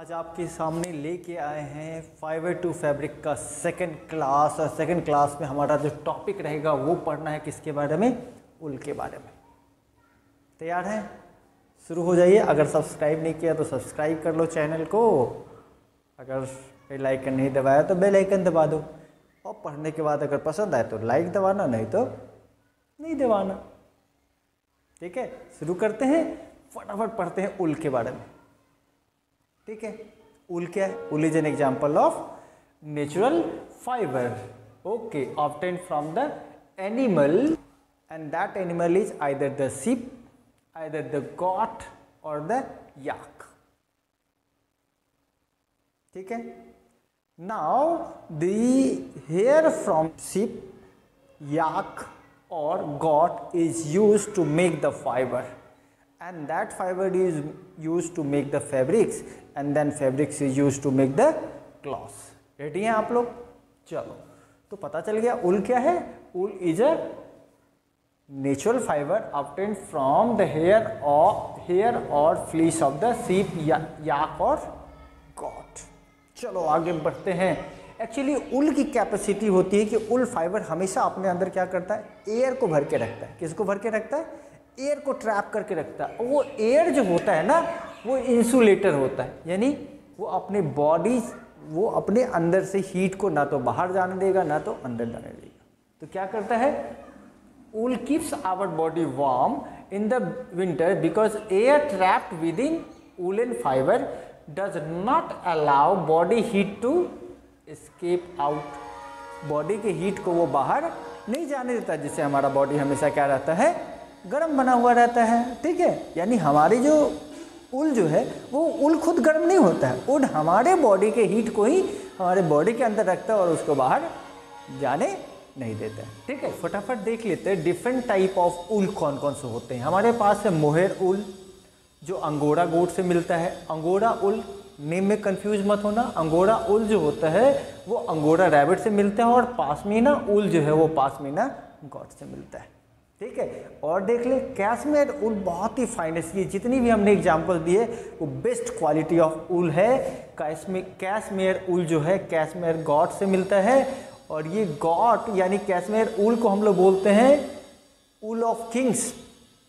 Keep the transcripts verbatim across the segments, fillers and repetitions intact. आज आपके सामने लेके आए हैं फाइबर टू फैब्रिक का सेकंड क्लास। और सेकंड क्लास में हमारा जो टॉपिक रहेगा वो पढ़ना है किसके बारे में, उल के बारे में। तैयार हैं? शुरू हो जाइए। अगर सब्सक्राइब नहीं किया तो सब्सक्राइब कर लो चैनल को, अगर बेल आइकन नहीं दबाया तो बेल आइकन दबा दो, और पढ़ने के बाद अगर पसंद आए तो लाइक दबाना, नहीं तो नहीं दबाना। ठीक है, शुरू करते हैं। फटाफट पढ़ते हैं उल के बारे में। ठीक है, उल क्या है? Wool is an example of natural fibre, okay, obtain from the animal, and that animal is either the sheep, either the goat और द याक। ठीक है, now the hair from sheep, yak और goat is use to make the fibre, and that fiber is used to make the fabrics, and then fabrics is used to make the cloth। Ready हैं आप लोग? चलो, तो पता चल गया wool क्या है। Wool is a natural fibre obtained from the hair और हेयर और fleece of the sheep, yak और गॉट। चलो आगे बढ़ते हैं। एक्चुअली उल की कैपेसिटी होती है कि उल फाइबर हमेशा अपने अंदर क्या करता है, एयर को भर के रखता है। किसको भर के रखता है? एयर को ट्रैप करके रखता है। वो एयर जो होता है ना, वो इंसुलेटर होता है, यानी वो अपने बॉडी वो अपने अंदर से हीट को ना तो बाहर जाने देगा ना तो अंदर जाने देगा। तो क्या करता है, wool keeps our body warm in the winter because air trapped within woollen fibre does not allow body heat to escape out. Body के हीट को वो बाहर नहीं जाने देता, जिससे हमारा बॉडी हमेशा क्या रहता है, गर्म बना हुआ रहता है। ठीक है, यानी हमारी जो उल जो है वो उल खुद गर्म नहीं होता है, उल हमारे बॉडी के हीट को ही हमारे बॉडी के अंदर रखता है और उसको बाहर जाने नहीं देता है। ठीक है, फटाफट देख लेते हैं डिफरेंट टाइप ऑफ उल कौन कौन से होते हैं। हमारे पास है मोहेर उल, जो अंगोरा गोट से मिलता है। अंगोरा उल, नेम में कंफ्यूज मत होना। अंगोरा उल जो होता है वो अंगोरा रैबिट से मिलता है, और पासमीना उल जो है वो पासमीना गोट से मिलता है। ठीक है, और देख ले कैशमेयर उल, बहुत ही फाइनेस्ट। ये जितनी भी हमने एग्जांपल दी है वो बेस्ट क्वालिटी ऑफ उल है। कैशमेयर कैशमेयर उल जो है कैशमेयर गॉट से मिलता है, और ये गॉट यानी कैशमेयर उल को हम लोग बोलते हैं उल ऑफ किंग्स,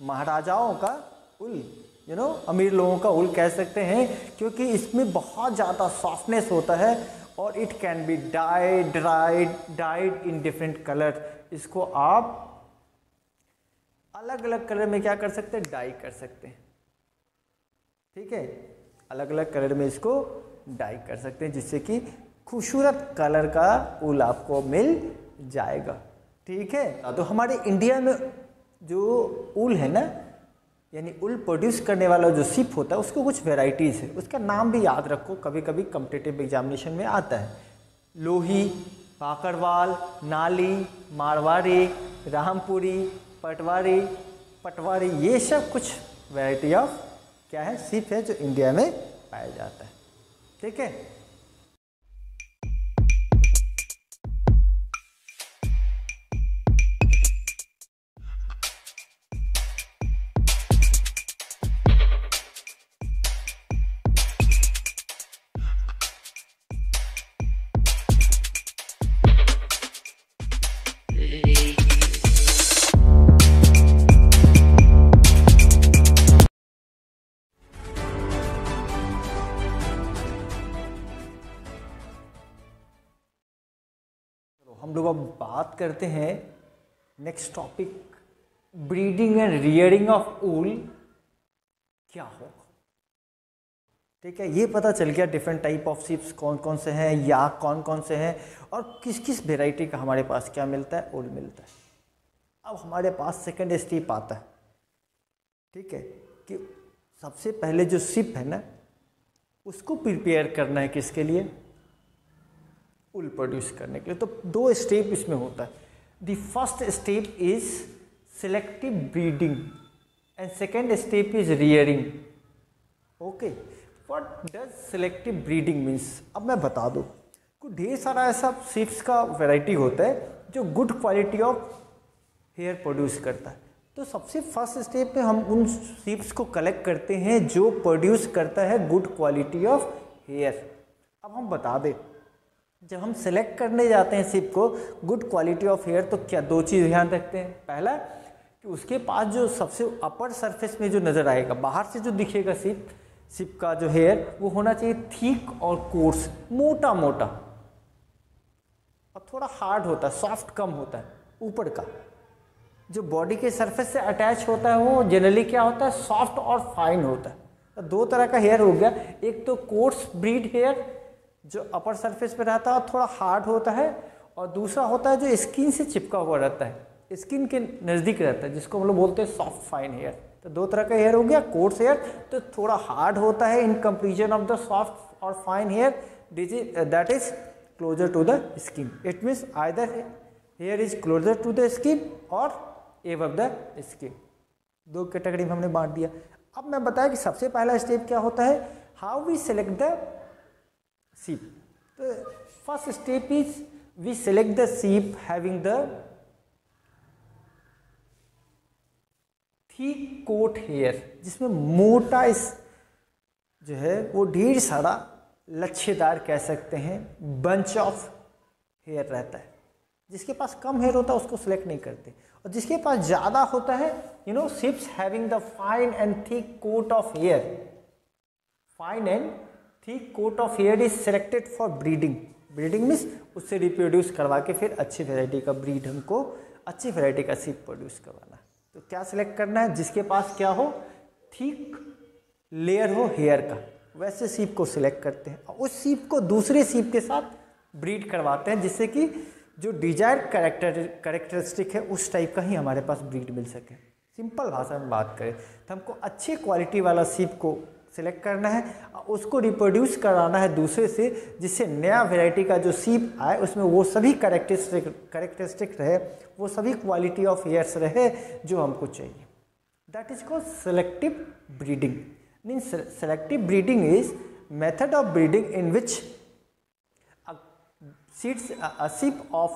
महाराजाओं का उल, यू नो अमीर लोगों का उल कह सकते हैं, क्योंकि इसमें बहुत ज़्यादा सॉफ्टनेस होता है और it can be dyed dried dyed in different colour. इसको आप अलग अलग कलर में क्या कर सकते हैं, डाई कर सकते हैं। ठीक है, अलग अलग कलर में इसको डाई कर सकते हैं, जिससे कि खूबसूरत कलर का उल आपको मिल जाएगा। ठीक है, तो हमारे इंडिया में जो उल है ना, यानी उल प्रोड्यूस करने वाला जो शिप होता है, उसको कुछ वेराइटीज़ है। उसका नाम भी याद रखो, कभी कभी कॉम्पिटिटिव एग्जामिनेशन में आता है। लोही, काकरवाल, नाली, मारवाड़ी, रामपुरी, पटवारी, पटवारी, ये सब कुछ वैरायटी ऑफ क्या है, सीप है, जो इंडिया में पाया जाता है। ठीक है, हम लोग अब बात करते हैं next topic, breeding and rearing of wool क्या होगा। ठीक है, ये पता चल गया डिफरेंट टाइप ऑफ शिप्स कौन कौन से हैं, या कौन कौन से हैं, और किस किस वेराइटी का हमारे पास क्या मिलता है, उल मिलता है। अब हमारे पास सेकंड स्टेप आता है। ठीक है, कि सबसे पहले जो शिप है ना, उसको प्रिपेयर करना है किसके लिए, उल प्रोड्यूस करने के लिए। तो दो स्टेप इसमें होता है। The first step is selective breeding and second step is rearing. Okay, what does selective breeding means? अब मैं बता दूँ, कुछ ढेर सारा ऐसा शिप्स का वैरायटी होता है जो good quality of hair produce करता है। तो सबसे फर्स्ट स्टेप में हम उन शिप्स को कलेक्ट करते हैं जो प्रोड्यूस करता है गुड क्वालिटी ऑफ हेयर। अब हम बता दें, जब हम सिलेक्ट करने जाते हैं सिप को गुड क्वालिटी ऑफ हेयर, तो क्या दो चीज़ ध्यान रखते हैं। पहला कि उसके पास जो सबसे अपर सरफेस में जो नज़र आएगा, बाहर से जो दिखेगा सिप सिप का जो हेयर, वो होना चाहिए थीक और कोर्स, मोटा मोटा और थोड़ा हार्ड होता है, सॉफ्ट कम होता है। ऊपर का जो बॉडी के सरफेस से अटैच होता है वो जनरली क्या होता है, सॉफ्ट और फाइन होता है। तो दो तरह का हेयर हो गया, एक तो कोर्स ब्रीड हेयर जो अपर सरफेस पे रहता है और थोड़ा हार्ड होता है, और दूसरा होता है जो स्किन से चिपका हुआ रहता है, स्किन के नज़दीक रहता है, जिसको हम लोग बोलते हैं सॉफ्ट फाइन हेयर। तो दो तरह का हेयर हो गया। कोर्स हेयर तो थोड़ा हार्ड होता है in comparison of the soft और fine hair, this that is closer to the skin. It means either hair is closer to the skin और एबव द स्किन, दो कैटेगरी में हमने बांट दिया। अब मैं बताया कि सबसे पहला स्टेप क्या होता है, how we select the sheep. तो first step is we select the sheep having the thick coat hair, जिसमें मोटा इस जो है वो ढेर सारा लच्छेदार कह सकते हैं बंच ऑफ हेयर रहता है। जिसके पास कम हेयर होता है उसको सिलेक्ट नहीं करते, और जिसके पास ज़्यादा होता है you know sheeps having the fine and thick coat of hair, fine and thick coat of hair is selected for breeding. Breeding means उससे रिप्रोड्यूस करवा के फिर अच्छी वैरायटी का ब्रीड, हमको अच्छी वैरायटी का सीप प्रोड्यूस करवाना है। तो क्या सिलेक्ट करना है, जिसके पास क्या हो, थिक लेयर हो हेयर का, वैसे सीप को सिलेक्ट करते हैं और उस सीप को दूसरे सीप के साथ ब्रीड करवाते हैं, जिससे कि जो डिजायर करेक्टर करेक्टरिस्टिक है उस टाइप का ही हमारे पास ब्रीड मिल सके। सिंपल भाषा में बात करें तो हमको अच्छे क्वालिटी वाला सीप को सिलेक्ट करना है और उसको रिप्रोड्यूस कराना है दूसरे से, जिससे नया वैरायटी का जो सीप आए उसमें वो सभी करेक्टरिस्टिक करेक्टरिस्टिक रहे, वो सभी क्वालिटी ऑफ हेयर्स रहे जो हमको चाहिए। That is called selective breeding. Mean selective breeding is method of breeding in which Seeds, a sip of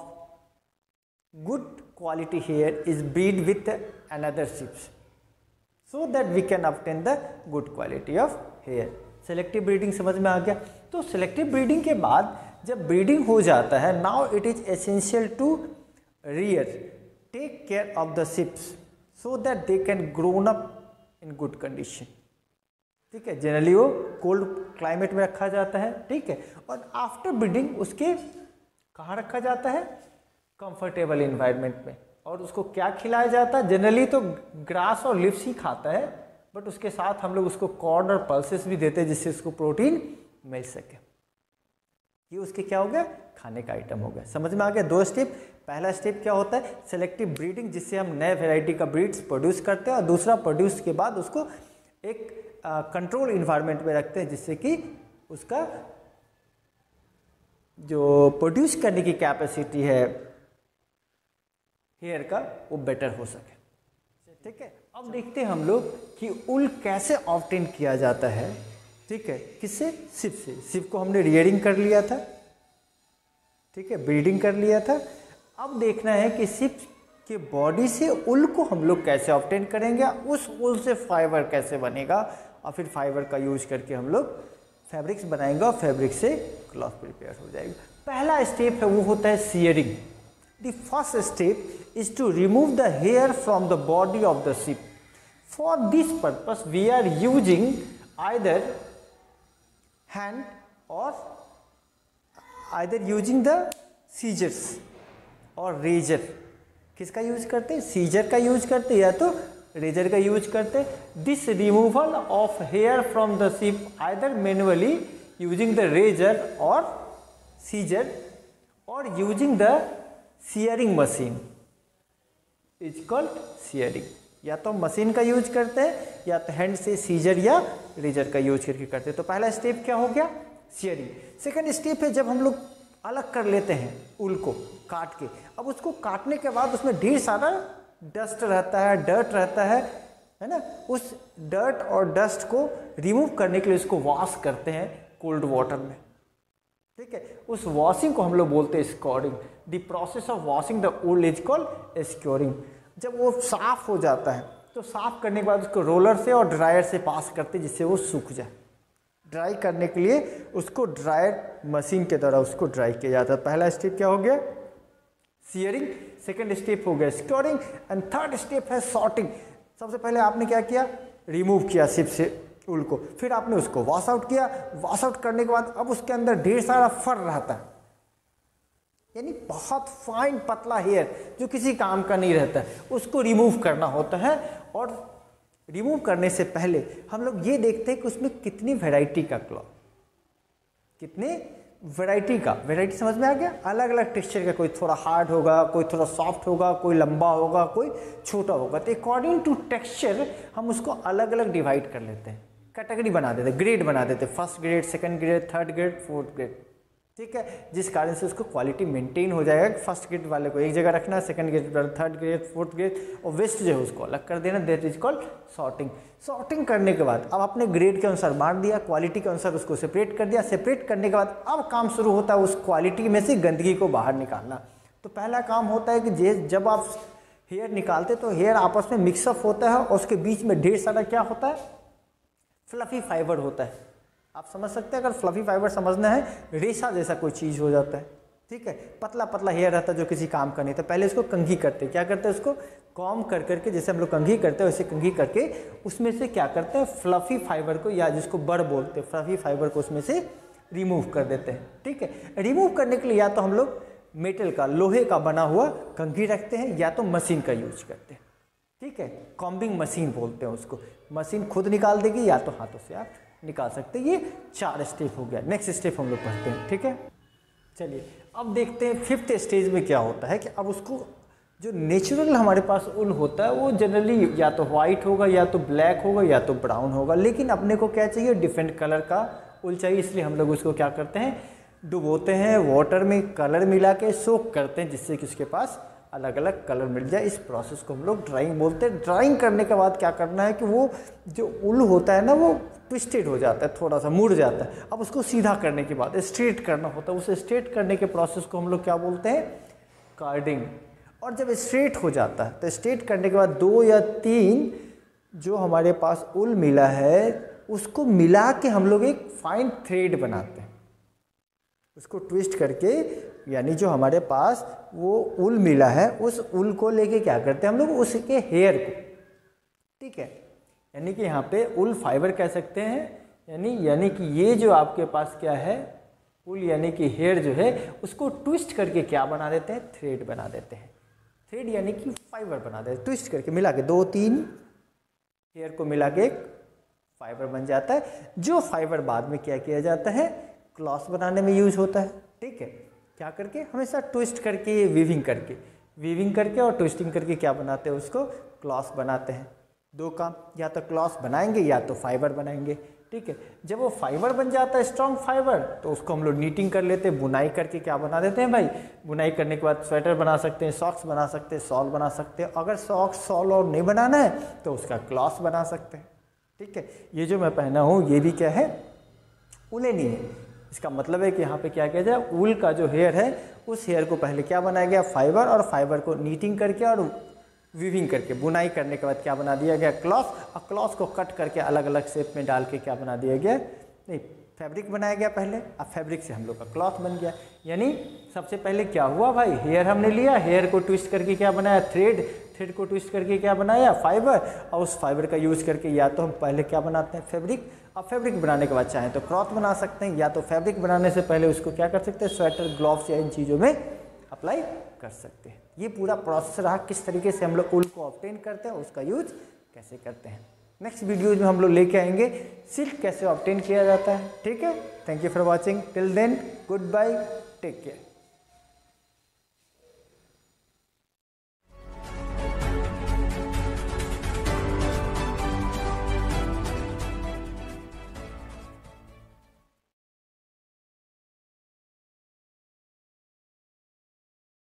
good quality hair is breed with another sips so that we can obtain the good quality of hair। Selective breeding समझ में आ गया। तो selective breeding के बाद जब breeding हो जाता है, now it is essential to rear, take care of the sips so that they can grown up in good condition। ठीक है, जनरली वो कोल्ड क्लाइमेट में रखा जाता है। ठीक है, और आफ्टर ब्रीडिंग उसके कहाँ रखा जाता है, कंफर्टेबल इन्वायरमेंट में। और उसको क्या खिलाया जाता है, जनरली तो ग्रास और लिप्स ही खाता है, बट उसके साथ हम लोग उसको कॉर्न और पल्सेस भी देते हैं जिससे उसको प्रोटीन मिल सके। ये उसके क्या हो गया, खाने का आइटम हो गया। समझ में आ गया दो स्टेप। पहला स्टेप क्या होता है, सेलेक्टिव ब्रीडिंग, जिससे हम नए वेराइटी का ब्रीड्स प्रोड्यूस करते हैं, और दूसरा प्रोड्यूस के बाद उसको एक कंट्रोल uh, इन्वायरमेंट में रखते हैं, जिससे कि उसका जो प्रोड्यूस करने की कैपेसिटी है हेयर का वो बेटर हो सके। ठीक है, अब देखते हैं हम लोग कि उल कैसे ऑब्टेन किया जाता है। ठीक है, किससे, सिप से। सिप को हमने रियरिंग कर लिया था, ठीक है, ब्रीडिंग कर लिया था। अब देखना है कि सिप कि बॉडी से उल को हम लोग कैसे ऑब्टेन करेंगे, उस उल से फाइबर कैसे बनेगा, और फिर फाइबर का यूज करके हम लोग फैब्रिक्स बनाएंगे और फैब्रिक से क्लॉथ प्रिपेयर हो जाएगा। पहला स्टेप है वो होता है shearing. The first step is to remove the hair from the body of the sheep. For this purpose we are using either hand और आइदर यूजिंग द सीजर्स और रेजर। किसका यूज करते हैं, सीजर का यूज करते या तो razor का यूज करते। This removal of hair from the sheep either manually using the razor और सीजर और using the shearing machine is called shearing. या तो मशीन का यूज करते हैं या तो हैंड से सीजर या रेजर का यूज करके करते। तो पहला स्टेप क्या हो गया, सियरिंग। सेकेंड स्टेप है जब हम लोग अलग कर लेते हैं उल को काट के। अब उसको काटने के बाद उसमें ढेर सारा डस्ट रहता है, डर्ट रहता है, है ना। उस डर्ट और डस्ट को रिमूव करने के लिए उसको वॉश करते हैं कोल्ड वाटर में। ठीक है, उस वॉशिंग को हम लोग बोलते हैं scouring. The process of washing the wool is called scouring. जब वो साफ हो जाता है तो साफ करने के बाद उसको रोलर से और ड्रायर से पास करते हैं जिससे वो सूख जाए। ड्राई करने के लिए उसको ड्रायर मशीन के द्वारा उसको ड्राई किया जाता है। पहला स्टेप क्या हो गया? सीयरिंग। सेकेंड स्टेप हो गया स्क्योरिंग, एंड थर्ड स्टेप है सॉर्टिंग। सबसे पहले आपने क्या किया? रिमूव किया सिप से उल को, फिर आपने उसको वॉश आउट किया। वॉश आउट करने के बाद अब उसके अंदर ढेर सारा फर रहता है, यानी बहुत फाइन पतला हेयर जो किसी काम का नहीं रहता है, उसको रिमूव करना होता है। और रिमूव करने से पहले हम लोग ये देखते हैं कि उसमें कितनी वैरायटी का क्लॉथ, कितने वैरायटी का, वैरायटी समझ में आ गया, अलग अलग टेक्सचर का, कोई थोड़ा हार्ड होगा, कोई थोड़ा सॉफ्ट होगा, कोई लंबा होगा, कोई छोटा होगा। तो अकॉर्डिंग टू टेक्सचर हम उसको अलग अलग डिवाइड कर लेते हैं, कैटेगरी बना देते, ग्रेड बना देते, first grade, second grade, third grade, fourth grade, ठीक है। जिस कारण से उसको क्वालिटी मेंटेन हो जाएगा। फर्स्ट ग्रेड वाले को एक जगह रखना, सेकंड ग्रेड वाले, थर्ड ग्रेड, फोर्थ ग्रेड, और वेस्ट जो है उसको अलग कर देना। That is called sorting. Sorting करने के बाद अब आपने ग्रेड के अनुसार बांट दिया, क्वालिटी के अनुसार उसको सेपरेट कर दिया। सेपरेट करने के बाद अब काम शुरू होता है उस क्वालिटी में से गंदगी को बाहर निकालना। तो पहला काम होता है कि जब आप हेयर निकालते तो हेयर आपस में मिक्सअप होता है और उसके बीच में ढेर सारा क्या होता है? फ्लफी फाइबर होता है। आप समझ सकते हैं, अगर फ्लफी फाइबर समझना है, रेशा जैसा कोई चीज़ हो जाता है, ठीक है। पतला पतला हेयर रहता है जो किसी काम का नहीं था। पहले उसको कंघी करते हैं, क्या करते हैं उसको कॉम कर करके, जैसे हम लोग कंघी करते हैं वैसे कंघी करके उसमें से क्या करते हैं, फ्लफी फाइबर को, या जिसको बड़ बोलते हैं, फ्लफी फाइबर को उसमें से रिमूव कर देते हैं, ठीक है। रिमूव करने के लिए या तो हम लोग मेटल का, लोहे का बना हुआ कंघी रखते हैं, या तो मशीन का यूज करते हैं, ठीक है। कॉम्बिंग मशीन बोलते हैं उसको, मशीन खुद निकाल देगी, या तो हाथों से आप निकाल सकते हैं। ये चार स्टेप हो गया। नेक्स्ट स्टेप हम लोग पढ़ते हैं, ठीक है। चलिए अब देखते हैं फिफ्थ स्टेज में क्या होता है कि अब उसको जो नेचुरल हमारे पास ऊन होता है वो जनरली या तो वाइट होगा, या तो ब्लैक होगा, या तो ब्राउन होगा, लेकिन अपने को क्या चाहिए? डिफरेंट कलर का ऊन चाहिए। इसलिए हम लोग उसको क्या करते हैं? डुबोते हैं वाटर में, कलर मिला के सोक करते हैं, जिससे कि उसके पास अलग अलग कलर मिल जाए। इस प्रोसेस को हम लोग ड्राइंग बोलते हैं। ड्राइंग करने के बाद क्या करना है कि वो जो उल होता है ना, वो ट्विस्टेड हो जाता है, थोड़ा सा मुड़ जाता है। अब उसको सीधा करने के बाद स्ट्रेट करना होता है। उसे स्ट्रेट करने के प्रोसेस को हम लोग क्या बोलते हैं? कार्डिंग। और जब स्ट्रेट हो जाता है तो स्ट्रेट करने के बाद दो या तीन जो हमारे पास उल मिला है उसको मिला के हम लोग एक फाइन थ्रेड बनाते हैं, उसको ट्विस्ट करके, यानी जो हमारे पास वो उल मिला है उस उल को लेके क्या करते हैं हम लोग? उसके हेयर को, ठीक है। यानी कि यहाँ पे उल फाइबर कह सकते हैं, यानी यानी कि ये जो आपके पास क्या है उल, यानी कि हेयर जो है उसको ट्विस्ट करके क्या बना देते हैं? थ्रेड बना देते हैं। थ्रेड यानी कि फाइबर बना देते हैं, ट्विस्ट करके मिला के, दो तीन हेयर को मिला के एक फाइबर बन जाता है, जो फाइबर बाद में क्या किया जाता है? क्लॉथ बनाने में यूज होता है, ठीक है। क्या करके? हमेशा ट्विस्ट करके, वीविंग करके, वीविंग करके और ट्विस्टिंग करके क्या बनाते हैं? उसको क्लॉथ बनाते हैं। दो काम, या तो क्लॉथ बनाएंगे या तो फाइबर बनाएंगे, ठीक है। जब वो फाइबर बन जाता है, स्ट्रॉन्ग फाइबर, तो उसको हम लोग नीटिंग कर लेते हैं, बुनाई करके क्या बना देते हैं भाई। बुनाई करने के बाद स्वेटर बना सकते हैं, सॉक्स बना सकते हैं, शॉल बना सकते हैं। अगर सॉक्स शॉल और नहीं बनाना है तो उसका क्लॉथ बना सकते हैं, ठीक है। ये जो मैं पहना हूँ ये भी क्या है? उलेनी है। इसका मतलब है कि यहाँ पे क्या किया जाए? वूल का जो हेयर है उस हेयर को पहले क्या बनाया गया? फाइबर, और फाइबर को नीटिंग करके और वीविंग करके, बुनाई करने के बाद क्या बना दिया गया? क्लॉथ, और क्लॉथ को कट करके अलग अलग शेप में डाल के क्या बना दिया गया? नहीं, फैब्रिक बनाया गया पहले, और फैब्रिक से हम लोग का क्लॉथ बन गया। यानी सबसे पहले क्या हुआ भाई? हेयर हमने लिया, हेयर को ट्विस्ट करके क्या बनाया? थ्रेड, थ्रेड को ट्विस्ट करके क्या बनाया? फाइबर, और उस फाइबर का यूज़ करके या तो हम पहले क्या बनाते हैं? फैब्रिक। अब फैब्रिक बनाने के बाद चाहें तो क्रॉथ बना सकते हैं, या तो फैब्रिक बनाने से पहले उसको क्या कर सकते हैं? स्वेटर, ग्लव्स या इन चीज़ों में अप्लाई कर सकते हैं। ये पूरा प्रोसेस रहा किस तरीके से हम लोग ऊन को ऑब्टेन करते हैं, उसका यूज कैसे करते हैं। नेक्स्ट वीडियोज में हम लोग लेके आएंगे सिल्क कैसे ऑब्टेन किया जाता है, ठीक है। Thank you for watching, till then good bye, take care.